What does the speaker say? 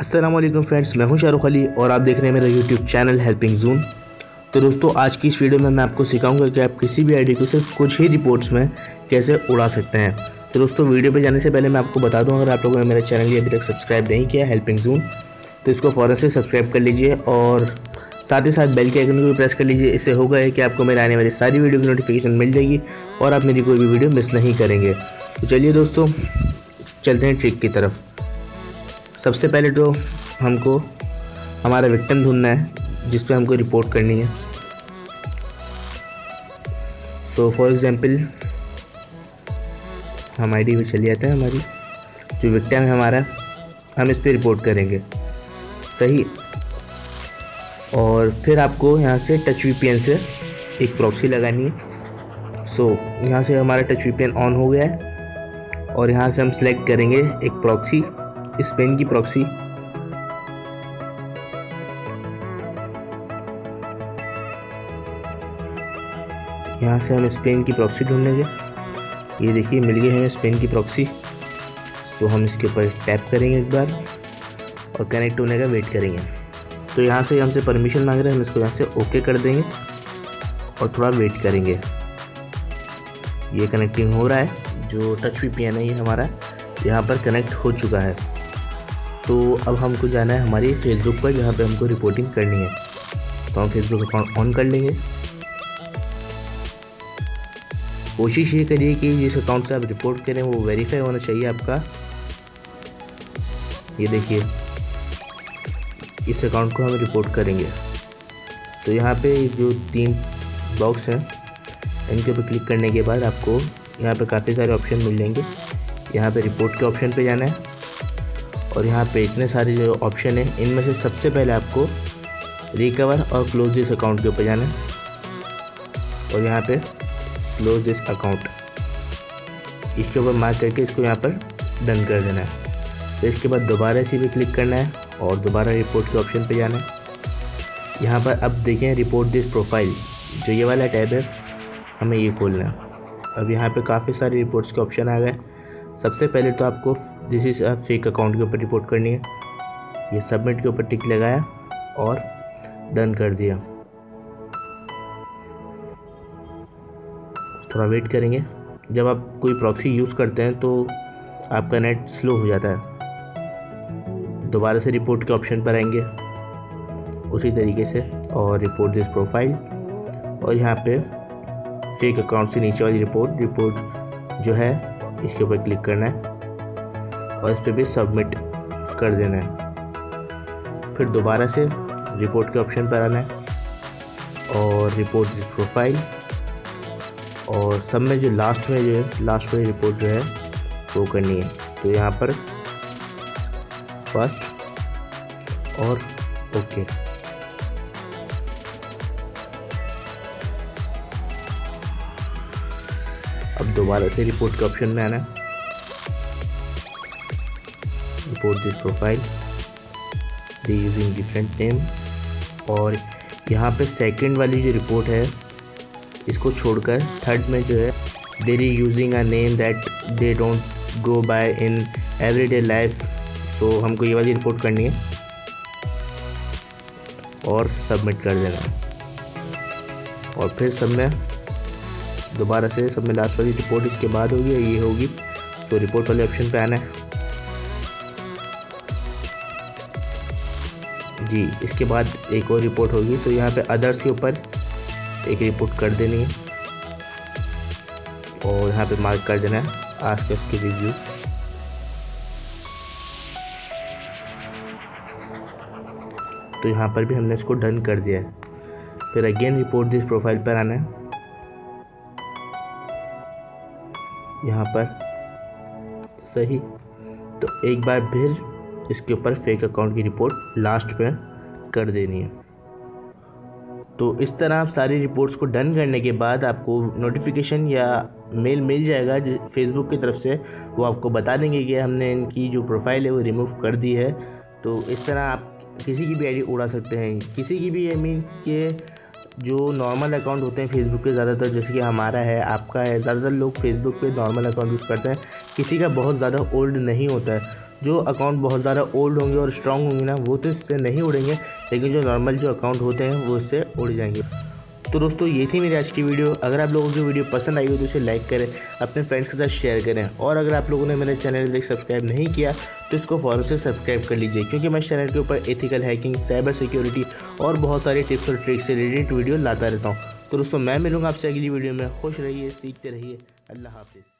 अस्सलाम वालेकुम फ्रेंड्स, मैं हूं शाहरुख अली और आप देख रहे हैं मेरा यूट्यूब चैनल हेल्पिंग जोन। तो दोस्तों, आज की इस वीडियो में मैं आपको सिखाऊंगा कि आप किसी भी आईडी को सिर्फ कुछ ही रिपोर्ट्स में कैसे उड़ा सकते हैं। तो दोस्तों, वीडियो पे जाने से पहले मैं आपको बता दूं, अगर आप लोगों ने मेरा चैनल अभी तक सब्सक्राइब नहीं किया हेल्पिंग जोन तो इसको फ़ौरन से सब्सक्राइब कर लीजिए और साथ ही साथ बेल के आइकन को भी प्रेस कर लीजिए। इससे होगा कि आपको मेरे आने वाली सारी वीडियो की नोटिफिकेशन मिल जाएगी और आप मेरी कोई भी वीडियो मिस नहीं करेंगे। तो चलिए दोस्तों, चलते हैं ट्रिक की तरफ। सबसे पहले तो हमको हमारा विक्टिम ढूंढना है जिस पे हमको रिपोर्ट करनी है। सो फॉर एग्ज़ाम्पल हम आईडी पे चले जाते हैं, हमारी जो विक्टिम है हमारा, हम इस पे रिपोर्ट करेंगे, सही। और फिर आपको यहाँ से टच वीपीएन से एक प्रॉक्सी लगानी है। सो यहाँ से हमारा टच वीपीएन ऑन हो गया है और यहाँ से हम सेलेक्ट करेंगे एक प्रॉक्सी, स्पेन की प्रॉक्सी। यहाँ से हम स्पेन की प्रॉक्सी ढूंढेंगे। ये देखिए, मिल गई हमें स्पेन की प्रॉक्सी। तो हम इसके ऊपर टैप करेंगे एक बार और कनेक्ट होने का वेट करेंगे। तो यहाँ से हमसे परमिशन मांग रहे हैं, हम इसको यहाँ से ओके कर देंगे और थोड़ा वेट करेंगे। ये कनेक्टिंग हो रहा है, जो टच वीपीएन है ये हमारा यहाँ पर कनेक्ट हो चुका है। तो अब हमको जाना है हमारी फेसबुक पर, जहाँ पे हमको रिपोर्टिंग करनी है। तो हम फेसबुक अकाउंट ऑन कर लेंगे। कोशिश ये करिए कि जिस अकाउंट से आप रिपोर्ट करें वो वेरीफाई होना चाहिए आपका। ये देखिए, इस अकाउंट को हम रिपोर्ट करेंगे। तो यहाँ पे जो 3 बॉक्स हैं इनके ऊपर क्लिक करने के बाद आपको यहाँ पे काफ़ी सारे ऑप्शन मिल जाएंगे। यहाँ पे रिपोर्ट के ऑप्शन पे जाना है और यहाँ पे इतने सारे जो ऑप्शन हैं इनमें से सबसे पहले आपको रिकवर और क्लोज दिस अकाउंट के ऊपर जाना है और यहाँ पे क्लोज दिस अकाउंट इसके ऊपर मार्क करके इसको यहाँ पर डन कर देना है। तो इसके बाद दोबारा इसी पे क्लिक करना है और दोबारा रिपोर्ट के ऑप्शन पे जाना है। यहाँ पर अब देखें रिपोर्ट दिस प्रोफाइल, जो ये वाला टैब है, हमें ये खोलना है। अब यहाँ पर काफ़ी सारे रिपोर्ट्स के ऑप्शन आ गए। सबसे पहले तो आपको this is a fake account के ऊपर रिपोर्ट करनी है। ये सबमिट के ऊपर टिक लगाया और डन कर दिया। थोड़ा वेट करेंगे। जब आप कोई प्रॉक्सी यूज़ करते हैं तो आपका नेट स्लो हो जाता है। दोबारा से रिपोर्ट के ऑप्शन पर आएंगे उसी तरीके से और रिपोर्ट दिस प्रोफाइल और यहाँ पे फेक अकाउंट से नीचे वाली रिपोर्ट जो है इसके ऊपर क्लिक करना है और इस पर भी सबमिट कर देना है। फिर दोबारा से रिपोर्ट के ऑप्शन पर आना है और रिपोर्ट दिस प्रोफाइल और सब में जो लास्ट में लास्ट वाली रिपोर्ट जो है वो करनी है। तो यहाँ पर फर्स्ट और ओके। अब दोबारा से रिपोर्ट के ऑप्शन में आना है, report this profile the using different name और यहाँ पे सेकंड वाली जो रिपोर्ट है इसको छोड़कर थर्ड में जो है they're using a name that they don't go by in everyday life. So हमको ये वाली रिपोर्ट करनी है और सबमिट कर देना है। और फिर सब में दोबारा से सब में लास्ट वाली रिपोर्ट इसके बाद होगी और ये होगी। तो रिपोर्ट वाले ऑप्शन पे आना है जी। इसके बाद एक और रिपोर्ट होगी, तो यहाँ पे अदर्स के ऊपर एक रिपोर्ट कर देनी है और यहाँ पे मार्क कर देना है आज का उसकी रिव्यू। तो यहाँ पर भी हमने इसको डन कर दिया है। फिर अगेन रिपोर्ट दिस प्रोफाइल पर आना है, यहाँ पर सही। तो एक बार फिर इसके ऊपर फेक अकाउंट की रिपोर्ट लास्ट पे कर देनी है। तो इस तरह आप सारी रिपोर्ट्स को डन करने के बाद आपको नोटिफिकेशन या मेल मिल जाएगा जिस फेसबुक की तरफ से, वो आपको बता देंगे कि हमने इनकी जो प्रोफाइल है वो रिमूव कर दी है। तो इस तरह आप किसी की भी आईडी उड़ा सकते हैं, किसी की भी। आई मीन के जो नॉर्मल अकाउंट होते हैं फेसबुक के, ज़्यादातर जैसे कि हमारा है, आपका है, ज़्यादातर लोग फेसबुक पे नॉर्मल अकाउंट यूज़ करते हैं। किसी का बहुत ज़्यादा ओल्ड नहीं होता है। जो अकाउंट बहुत ज़्यादा ओल्ड होंगे और स्ट्रॉन्ग होंगे ना, वो तो इससे नहीं उड़ेंगे, लेकिन जो नॉर्मल जो अकाउंट होते हैं वो इससे उड़ जाएंगे। तो दोस्तों ये थी मेरी आज की वीडियो। अगर आप लोगों की वीडियो पसंद आई हो तो इसे लाइक करें, अपने फ्रेंड्स के साथ शेयर करें, और अगर आप लोगों ने मेरे चैनल तक सब्सक्राइब नहीं किया तो इसको फॉरन से सब्सक्राइब कर लीजिए, क्योंकि मैं चैनल के ऊपर एथिकल हैकिंग, साइबर सिक्योरिटी और बहुत सारे टिप्स और ट्रिक्स से रिलेटेड वीडियो लाता रहता हूँ। तो दोस्तों मैं मिलूँगा आपसे अगली वीडियो में। खुश रहिए, सीखते रहिए। अल्लाह हाफिज़।